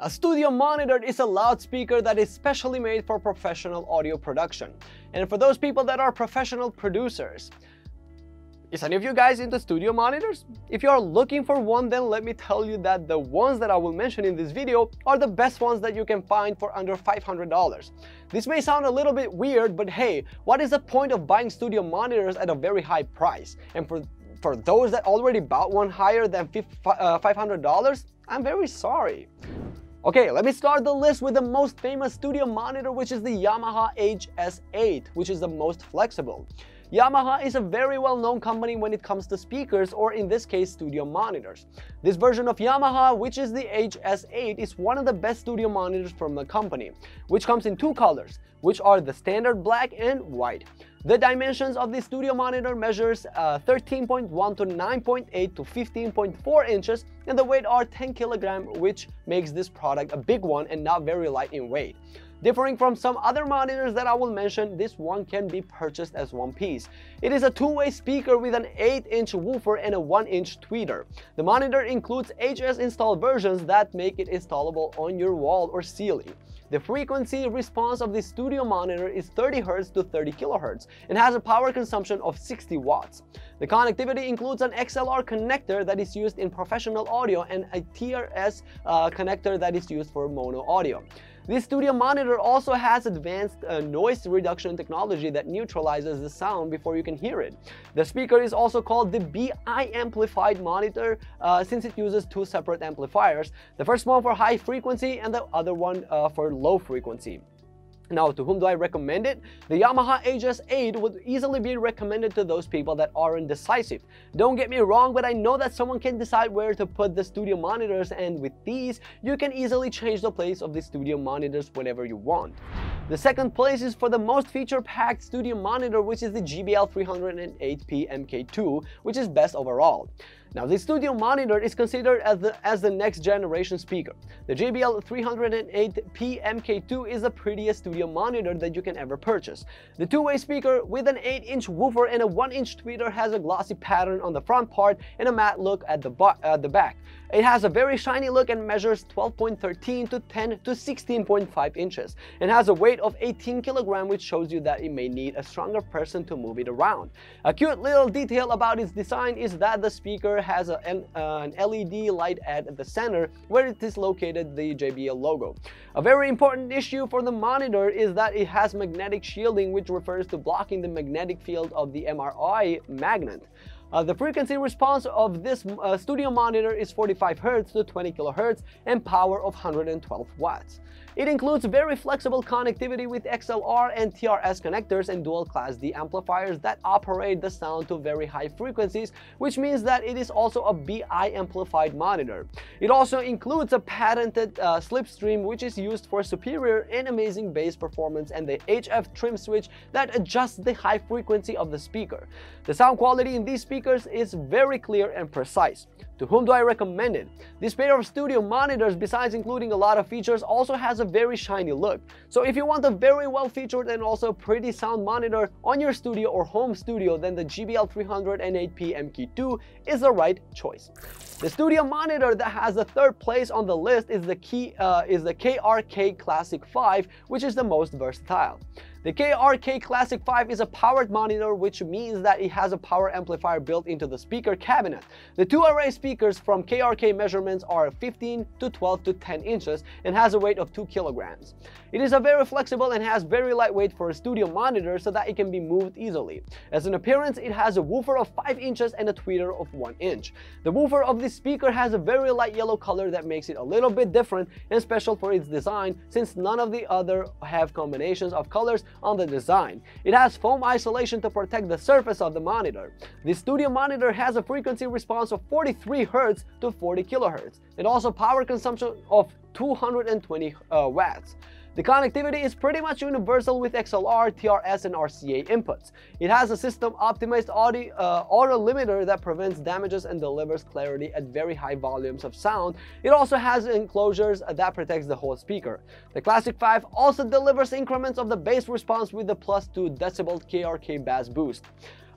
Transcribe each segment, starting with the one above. A studio monitor is a loudspeaker that is specially made for professional audio production, and for those people that are professional producers. Is any of you guys into studio monitors? If you are looking for one, then let me tell you that the ones that I will mention in this video are the best ones that you can find for under $500. This may sound a little bit weird, but hey, what is the point of buying studio monitors at a very high price? And for those that already bought one higher than $500, I'm very sorry. Okay, let me start the list with the most famous studio monitor, which is the Yamaha HS8, which is the most flexible. Yamaha is a very well-known company when it comes to speakers, or in this case, studio monitors. This version of Yamaha, which is the HS8, is one of the best studio monitors from the company, which comes in two colors, which are the standard black and white. The dimensions of the studio monitor measures 13.1 to 9.8 to 15.4 inches, and the weight are 10 kilograms, which makes this product a big one and not very light in weight. Differing from some other monitors that I will mention, this one can be purchased as one piece. It is a two-way speaker with an 8-inch woofer and a 1-inch tweeter. The monitor includes HS installed versions that make it installable on your wall or ceiling. The frequency response of the studio monitor is 30 Hz to 30 kHz and has a power consumption of 60 watts. The connectivity includes an XLR connector that is used in professional audio and a TRS connector that is used for mono audio. This studio monitor also has advanced noise reduction technology that neutralizes the sound before you can hear it. The speaker is also called the BI amplified monitor since it uses two separate amplifiers, the first one for high frequency and the other one for low frequency. Now, to whom do I recommend it? The Yamaha HS8 would easily be recommended to those people that aren't decisive. Don't get me wrong, but I know that someone can decide where to put the studio monitors, and with these, you can easily change the place of the studio monitors whenever you want. The second place is for the most feature-packed studio monitor, which is the JBL 308P MK2, which is best overall. Now, the studio monitor is considered as the next generation speaker. The JBL 308P MK2 is the prettiest studio monitor that you can ever purchase. The two-way speaker with an 8-inch woofer and a 1-inch tweeter has a glossy pattern on the front part and a matte look at the back. It has a very shiny look and measures 12.13 to 10 to 16.5 inches. It has a weight of 18 kilograms, which shows you that it may need a stronger person to move it around. A cute little detail about its design is that the speaker has an LED light at the center where it is located the JBL logo. A very important issue for the monitor is that it has magnetic shielding, which refers to blocking the magnetic field of the MRI magnet. The frequency response of this studio monitor is 45 Hz to 20 kHz and power of 112 watts. It includes very flexible connectivity with XLR and TRS connectors and dual class D amplifiers that operate the sound to very high frequencies, which means that it is also a BI amplified monitor. It also includes a patented slipstream, which is used for superior and amazing bass performance, and the HF trim switch that adjusts the high frequency of the speaker. The sound quality in these speakers is very clear and precise. To whom do I recommend it? This pair of studio monitors, besides including a lot of features, also has a very shiny look. So if you want a very well featured and also pretty sound monitor on your studio or home studio, then the JBL 308P MK2 is the right choice. The studio monitor that has the third place on the list is the KRK Classic 5, which is the most versatile. The KRK Classic 5 is a powered monitor, which means that it has a power amplifier built into the speaker cabinet. The two array speakers from KRK measurements are 15 to 12 to 10 inches and has a weight of 2 kilograms. It is a very flexible and has very lightweight for a studio monitor so that it can be moved easily. As an appearance, it has a woofer of 5 inches and a tweeter of 1 inch. The woofer of this speaker has a very light yellow color that makes it a little bit different and special for its design, since none of the other have combinations of colors on the design. It has foam isolation to protect the surface of the monitor. The studio monitor has a frequency response of 43 Hz to 40 kHz and also power consumption of 220 watts. The connectivity is pretty much universal with XLR, TRS, and RCA inputs. It has a system-optimized auto limiter that prevents damages and delivers clarity at very high volumes of sound. It also has enclosures that protects the whole speaker. The Classic 5 also delivers increments of the bass response with the +2 decibel KRK bass boost.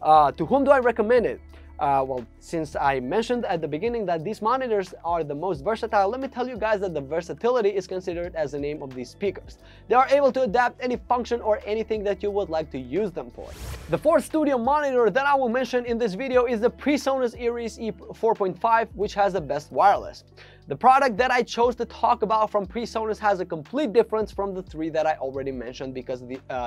To whom do I recommend it? Well, since I mentioned at the beginning that these monitors are the most versatile, let me tell you guys that the versatility is considered as the name of these speakers. They are able to adapt any function or anything that you would like to use them for. The fourth studio monitor that I will mention in this video is the PreSonus Eris E4.5, which has the best wireless. The product that I chose to talk about from PreSonus has a complete difference from the three that I already mentioned because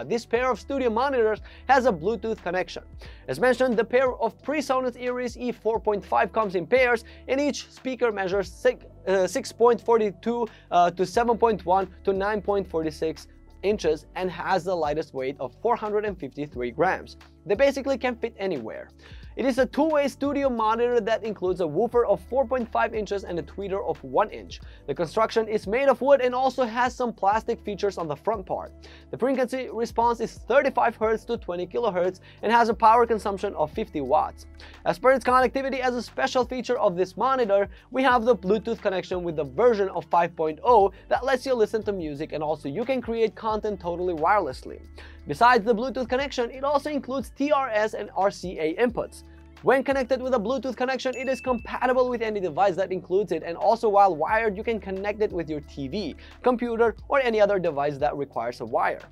this pair of studio monitors has a Bluetooth connection. As mentioned, the pair of PreSonus Eris E4.5 comes in pairs and each speaker measures 6.42 to 7.1 to 9.46 inches and has the lightest weight of 453 grams. They basically can fit anywhere. It is a two-way studio monitor that includes a woofer of 4.5 inches and a tweeter of 1 inch. The construction is made of wood and also has some plastic features on the front part. The frequency response is 35 Hz to 20 kHz and has a power consumption of 50 watts. As per its connectivity, as a special feature of this monitor, we have the Bluetooth connection with the version of 5.0 that lets you listen to music, and also you can create content totally wirelessly. Besides the Bluetooth connection, it also includes TRS and RCA inputs. When connected with a Bluetooth connection, it is compatible with any device that includes it, and also while wired, you can connect it with your TV, computer, or any other device that requires a wire.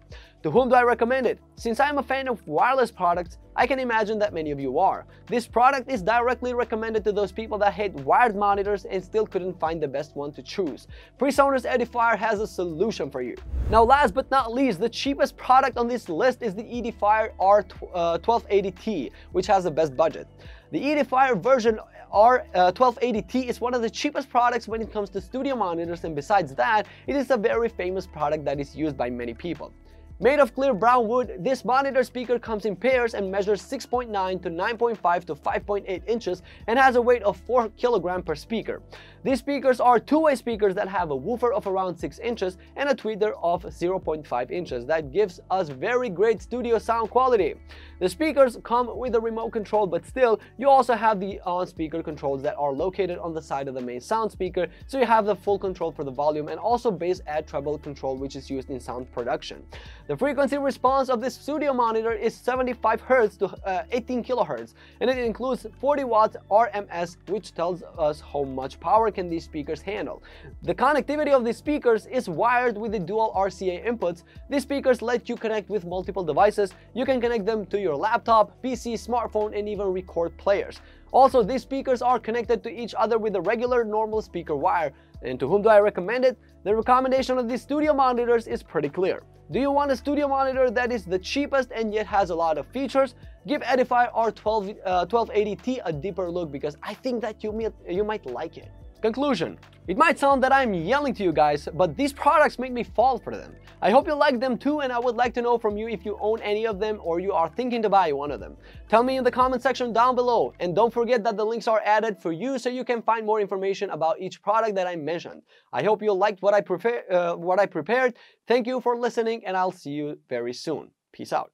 To whom do I recommend it? Since I am a fan of wireless products, I can imagine that many of you are. This product is directly recommended to those people that hate wired monitors and still couldn't find the best one to choose. PreSonus Edifier has a solution for you. Now, last but not least, the cheapest product on this list is the Edifier R1280T, which has the best budget. The Edifier version R1280T is one of the cheapest products when it comes to studio monitors, and besides that, it is a very famous product that is used by many people. Made of clear brown wood, this monitor speaker comes in pairs and measures 6.9 to 9.5 to 5.8 inches and has a weight of 4 kg per speaker. These speakers are two-way speakers that have a woofer of around 6 inches and a tweeter of 0.5 inches that gives us very great studio sound quality. The speakers come with a remote control, but still, you also have the on-speaker controls that are located on the side of the main sound speaker, so you have the full control for the volume and also bass and treble control, which is used in sound production. The frequency response of this studio monitor is 75 Hz to 18 kHz, and it includes 40 watts RMS, which tells us how much power can these speakers handle. The connectivity of these speakers is wired with the dual RCA inputs. These speakers let you connect with multiple devices. You can connect them to your laptop, PC, smartphone, and even record players. Also, these speakers are connected to each other with a regular normal speaker wire. And to whom do I recommend it? The recommendation of these studio monitors is pretty clear. Do you want a studio monitor that is the cheapest and yet has a lot of features? Give Edifier R1280T a deeper look, because I think that you might like it. Conclusion. It might sound that I'm yelling to you guys, but these products make me fall for them. I hope you like them too, and I would like to know from you if you own any of them or you are thinking to buy one of them. Tell me in the comment section down below, and don't forget that the links are added for you so you can find more information about each product that I mentioned. I hope you liked what I prepared. Thank you for listening, and I'll see you very soon. Peace out.